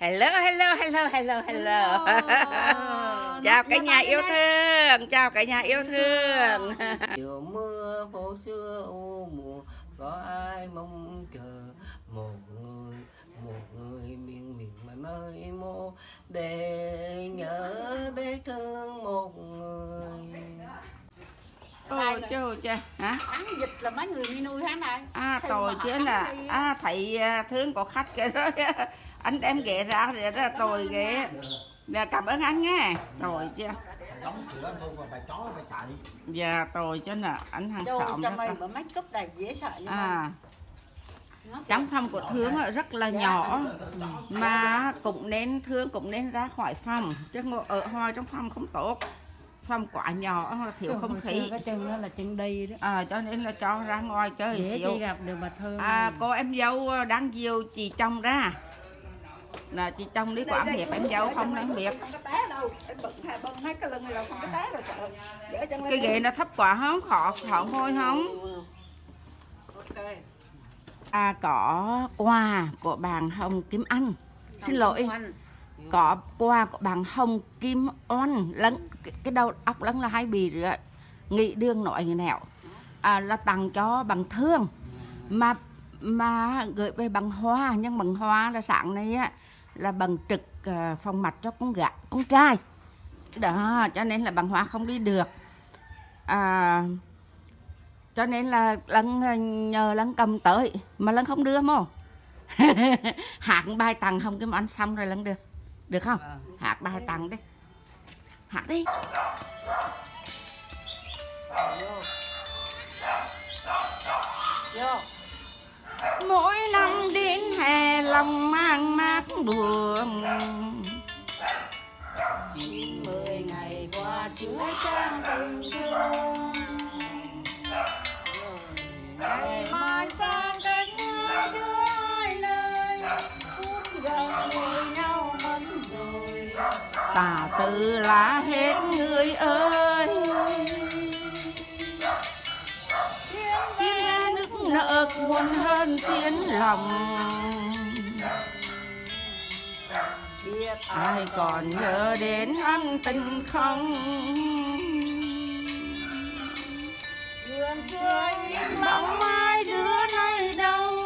Hello. Chào cả nhà yêu thương, chào cả nhà yêu thương. Chiều mưa phố xưa ô mùa, có ai mong chờ một người miền mà nơi mô để nhớ bé thương một người. Ôi trời trời hả? Ăn vịt là mấy người đi nuôi tháng này. À tôi chứ là thầy Thướng có khách kìa đó. Anh đem ghẹ ra thì đó tôi ghẹ. Dạ cảm ơn anh nghe. Rồi chưa? Đóng cửa luôn rồi bà chó bà chạy. Dạ tôi chứ là anh hàng xóm đó. Trời ơi make up này dễ sợ như vậy. Trong phòng của Thướng rất là nhỏ mà cũng nên Thướng cũng nên ra khỏi phòng chứ ngồi ở hoài trong phòng không tốt. Phòng quá nhỏ thiếu không khí. Cái chừng đó là chừng đi đó. À, cho nên là cho ra ngoài chơi dễ xíu. Chị gặp được bà Thơm. À, cô em dâu đang diêu chị chồng ra. Là chị chồng đi quản hiệp em dâu không đáng biệt. Không có té đâu. Em bận hai cái lưng là không có té đâu sợ. Cái ghế nó thấp quá không? Khó ngồi không? Ok. À có quà của bạn Hồng Kim Anh. Xin lỗi. Có quà của bạn Hồng Kim Oanh lẫn cái đầu óc lẫn là hay bị rồi nghị đường nội người nào là tặng cho bằng Thương mà gửi về bằng Hoa, nhưng bằng Hoa là sáng nay á là bằng trực phòng mạch cho con trai đó, cho nên là bằng Hoa không đi được, cho nên là Lân nhờ Lân cầm tới mà Lân không đưa mô. Hạt bài tặng Hồng Kim Oanh xong rồi Lân được. Được không? Hát bài tặng đi. Hát đi. Mỗi năm đến hè lòng mang mát buồn. 90 ngày qua chứa trang tình thương. Ngày mai sang cánh đưa hai nơi. Phút gần người nhau. Tà từ lá hết người ơi, tiếng nghe nức nở buồn hơn tiếng lòng. Biết ai còn nhớ đến ân tình không? Đường xưa im bóng mai đứa nay đâu,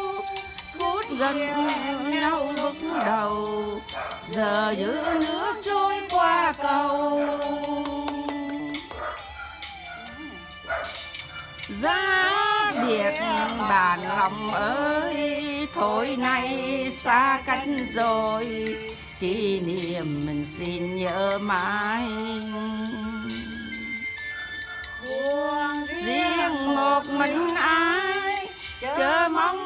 phút gần nhau lúc đầu. Giờ giữ nước trôi qua cầu, giá biệt bàn lòng ơi, thôi nay xa cách rồi, kỷ niệm mình xin nhớ mãi. Buông riêng một mình ai, chớ mong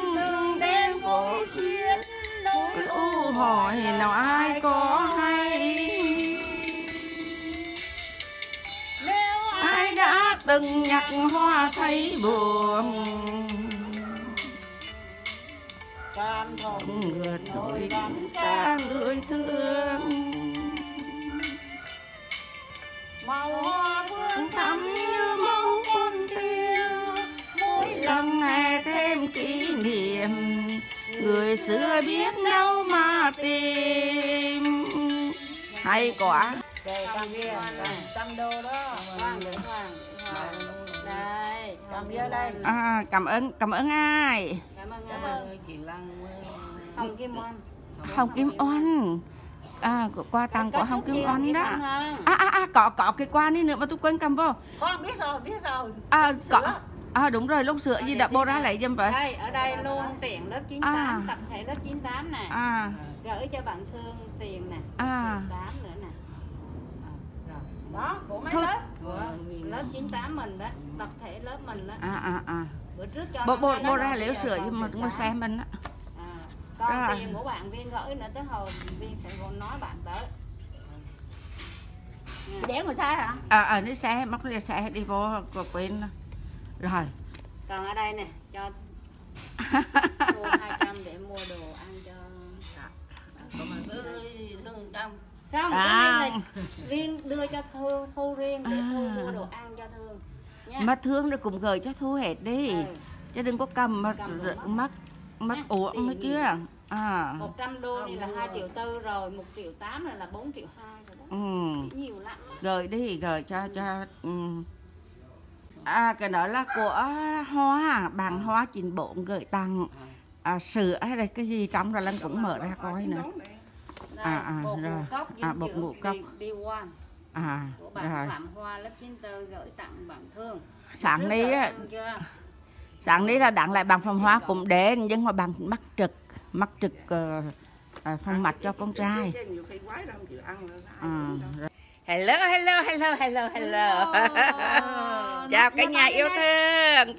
đến cuộc chiến u hỏi nào ai có hay. Nếu ai đã từng nhặt hoa thấy buồn, tan thòng ngược thôi gắn xa lưỡi thương. Màu hoa vương thắm như máu con tiêu, mỗi lần hè thêm kỷ niệm. Người xưa biết đâu mà tìm. Hay quá. Cầm kia, cầm đồ đó. Đây, cầm vô đây. Cảm ơn ai? Cảm ơn chị Lăng. Hồng Kim Oanh. Hồng Kim Oanh. À, quà tặng của Hồng Kim Oanh đó. Có cái quà này nữa mà tôi quên cầm vô. Con biết rồi. À, có. À đúng rồi, lúc sữa gì đã bô ra lại dùm vậy? Đây, ở đây luôn tiền lớp 98, tập thể lớp 98 nè. Gửi cho bạn Thương tiền nè. 98 nữa nè. Đó, của mấy lớp? Lớp 98 mình đó, tập thể lớp mình đó. Bữa trước cho bô ra liễu sữa dùm một ngôi xe mình đó. Còn tiền của bạn Viên gửi nữa, tới hồi Viên sẽ nói bạn tới. Để ngồi xe hả? Đi xe, móc ra xe đi vô quên. Rồi. Còn ở đây nè, cho mua 200 để mua đồ ăn cho Không, cho Viên đưa cho Thương, Thu riêng để Thu mua đồ ăn cho Thương nha. Mà Thương nó cũng gửi cho Thu hết đi. Chứ đừng có cầm mất uổng mấy kia. À. 100 đô này là 2,4 triệu rồi, 1,8 triệu là 4,2 triệu rồi đó. Ừ. Nhiều lắm. Rồi đi rồi cho à, cái đó là của Hoa, bạn Hoa 94 gửi tặng sữa hay là cái gì trong rồi Lan cũng mở ra coi nữa. Bột ngũ cốc B1 của bạn rồi. Phạm Hoa lớp 94 gửi tặng bạn Thương. Sáng nay á, sáng nay là đặng lại bằng Phạm Hoa cũng đến, nhưng mà bằng mắc trực phong mạch cho con trai. Hello. Chào cả nhà yêu thương,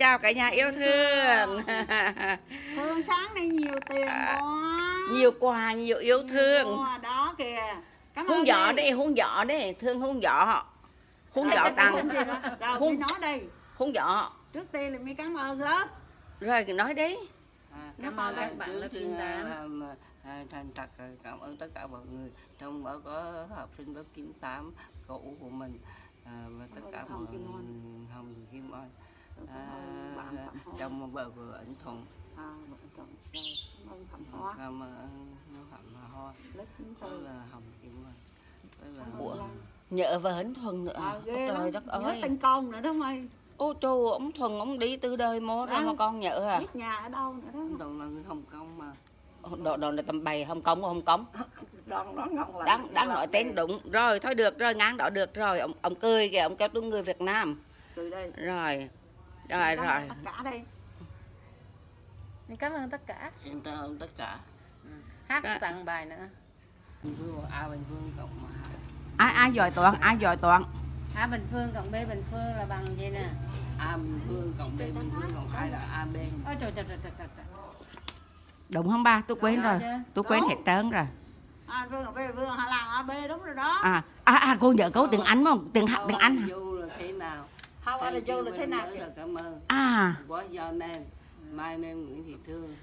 Thương sáng nay nhiều tiền quá. Nhiều quà, nhiều yêu thương. Đó kìa. Hôn giỏ đi, Thương hôn giỏ. Hôn giỏ tặng. Hôn giỏ. Trước tiên là mi cảm ơn lớp. Rồi nói đi. Cảm ơn các bạn lớp 98. Thành thật cảm ơn tất cả mọi người, trong đó có học sinh lớp 98 cũ của mình và tất cả mọi người. Hồng Kim Oanh, chồng vợ của anh Thuận, cảm Hoa, là Hồng Kim Oanh, nhớ vợ anh Thuận nữa, trời đất ơi, nhớ tên con nữa đó mày. Ô chú, ông Thuận ông đi từ đời mô ra mà con nhớ à? Biết nhà ở đâu nữa đó. Toàn là người Hồng Kông mà. Đoạn là tầm bày Hồng Kông, Đang nói tên đúng. Rồi, thôi được rồi, ngang đó được rồi. Ông cười kìa, ông kêu tôi người Việt Nam. Cười đây. Rồi. Tất cả đây. Mình cảm ơn tất cả. Hát tặng bài nữa. Ai giỏi toán, A bình phương cộng B bình phương là bằng gì nè? A bình phương cộng B bình phương còn phải là AB. Ôi trời. Đúng không ba? Tôi quên rồi. Tôi quên hết trơn rồi. A bình phương cộng B bình phương là AB đúng rồi đó. Cô nhớ câu tiếng Anh không? Tiếng Anh hả? How are you là thế nào? Cảm ơn. What's your name? My name Nguyễn Thị Thương.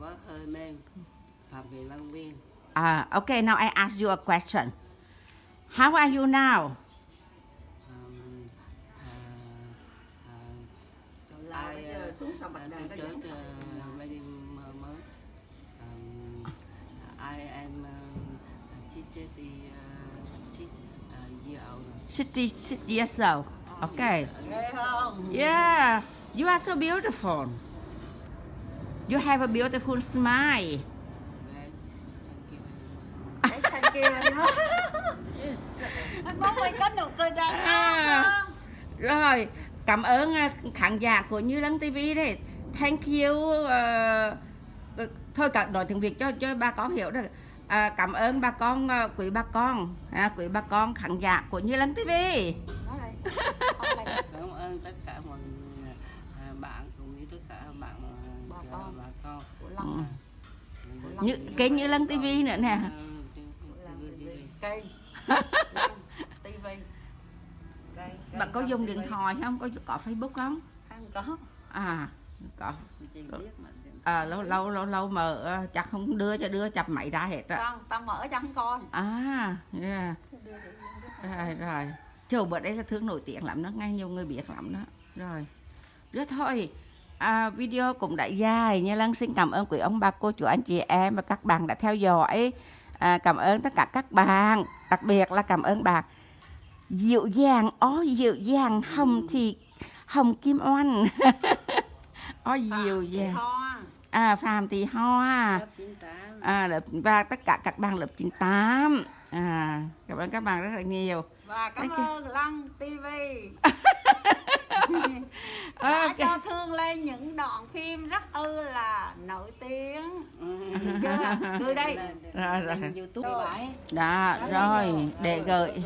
What's her name? Phạm Thị Lan Viên. Okay, now I ask you a question. How are you now? I am 6 years old. Okay. Yeah, you are so beautiful. You have a beautiful smile. Thank you. Rồi. Cảm ơn khán giả của Như Lân TV đấy. Thank you. Thôi nói tiếng Việt cho bà con hiểu được. Cảm ơn bà con, quý bà con khán giả của Như Lân TV. Cảm ơn tất cả mọi người, bạn cũng như tất cả bạn bà con. Cái Như Lân TV nữa nè. TV. Bạn có dùng điện thoại không? Có Facebook không? Không có. Có. Lâu mở chắc không đưa chập máy ra hết á. Tao mở chắc không coi. Yeah. Rồi. Chờ bữa đây là Thương nổi tiếng lắm đó, ngay nhiều người biết lắm đó. Rồi thôi. Video cũng đã dài, Như Lân xin cảm ơn quý ông bà cô chú anh chị em và các bạn đã theo dõi. Cảm ơn tất cả các bạn, đặc biệt là cảm ơn bạn dịu dàng, dịu dàng Hồng Kim Oanh. Dịu dàng. Phạm Thị Hoa. Và tất cả các bạn lớp 98. Cảm ơn các bạn rất là nhiều. Và cảm ơn Lân TV. Đã cho Thương lên những đoạn phim rất là nổi tiếng. Từ đây. Rồi. YouTube đó, rồi để gợi.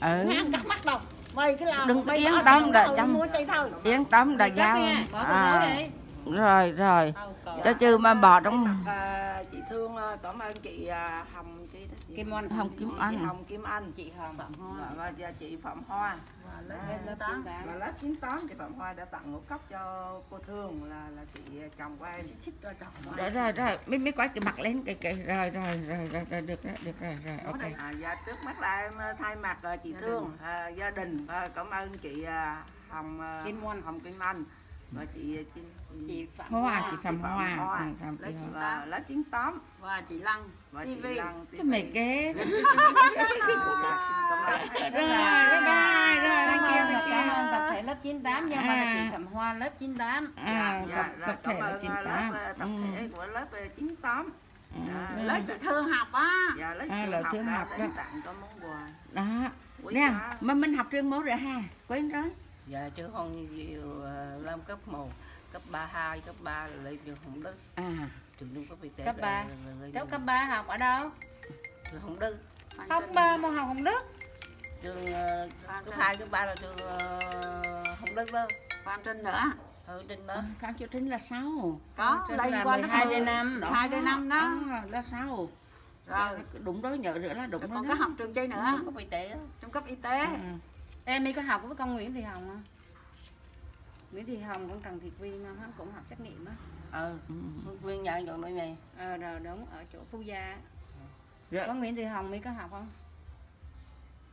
Cắt mắt đâu. Đừng có yên tâm đã giao. Rồi. Cho chứ mà bỏ trong. Chị Thương cảm ơn chị Hồng Kim Oanh, chị Hồng Phạm Hoa và chị Phạm Hoa. Và lớp 98 chị Phạm Hoa đã tặng một cốc cho cô Thương là chị chồng của em. Rồi. Mấy cái mặt lên cái rồi được rồi. Ok. Và trước mắt là em thay mặt chị Thương gia đình cảm ơn chị Hồng Kim Oanh và chị Phạm Hoa, chị Phạm Hoa, lá 98 và chị Lăng TV. Cái mày ghê. Rồi cảm ơn tập thể lớp 98 nha, và chị Phạm Hoa lớp 98. Tập thể lớp 98. Tập thể của lớp 98. Lớp chị Thương học á. Dạ lớp Thương học đó. Tặng cho món quà. Đó. Nè, mà mình học trường mẫu rồi ha. Quên rồi. Dạ chứ con nhiều làm cấp 1, cấp 3, 2, cấp 3 là lên trường Hồng Đức. À, trường Trung cấp y tế. Cấp 3. Cháu cấp 3 học ở đâu? Trường Hồng Đức. Cấp 3 môn học Hồng Đức. Trường cấp 2, cấp 3 là trường Hồng Đức đó. Phan Trinh nữa. Ừ, Trinh đó. Phan Chiêu Trinh là 6. Có, lên qua lớp 2 đến 5, 2 đến 5 đó. Là 6. Rồi, đúng đối nhớ nữa là đúng. Con có học trường chi nữa? Trung cấp y tế. Trung cấp y tế. Em đi có học với con Nguyễn Thị Hồng không? Nguyễn Thị Hồng con Trần Thị Vi nó cũng học xét nghiệm á. Ừ, Quyên nhận rồi mọi người. Ờ rồi đúng ở chỗ Phú Gia. Rồi. Có Nguyễn Thị Hồng mới có học không?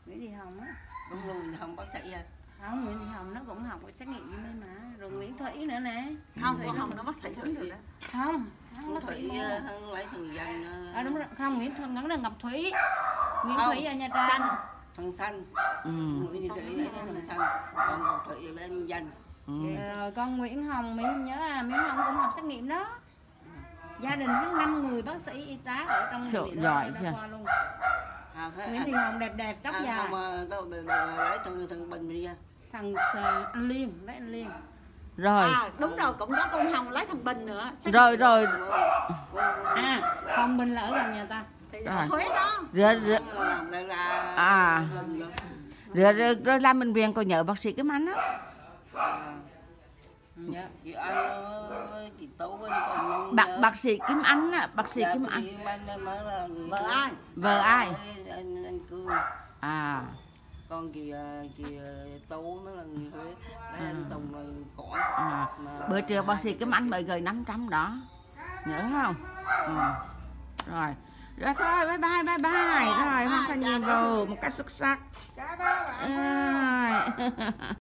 Nguyễn Thị Hồng á. Đúng luôn, Hồng bác sĩ à. Không, Nguyễn Thị Hồng nó cũng học với xét nghiệm với mình mà. Rồi Nguyễn Thủy nữa nè. Không, con Hồng nó bác sĩ Thủy rồi đó. Không, bác sĩ hơn lại thường dân. À đúng rồi, không Nguyễn Thủy nó là Ngọc Thủy. Nguyễn Thủy ở Nha Trang. Thằng Xanh, Nguyễn Thị Thủy lại Thằng Xanh, còn Ngọc Thủy lên Danh. Rồi con Nguyễn Hồng, mình nhớ à, Nguyễn Hồng cũng học xét nghiệm đó. Gia đình có 5 người bác sĩ y tá ở trong viện đó qua luôn. Nguyễn Thị Hồng đẹp đẹp, tóc dài. Không, lấy thằng Bình đi ra. Thằng Liên, lấy anh Liên. Rồi. Đúng rồi, cũng có con Hồng lấy thằng Bình nữa. Rồi rồi. À, Hồng Bình là ở gần nhà ta. Rồi làm bệnh viện còn nhớ bác sĩ cái mắn á. Bác sĩ Kim Anh á, bác sĩ Kim Anh. Vợ ai? Vợ ai? Anh Cương. À. Con chị Tú nó là người Huế, anh Tùng là người Cõi. Bữa trưa bác sĩ Kim Anh mới gửi 500 đó. Nhớ không? Rồi. Rồi thôi, bye bye, bye bye. Rồi, hoàn thành nhiệm vụ một cách xuất sắc. Bye bye.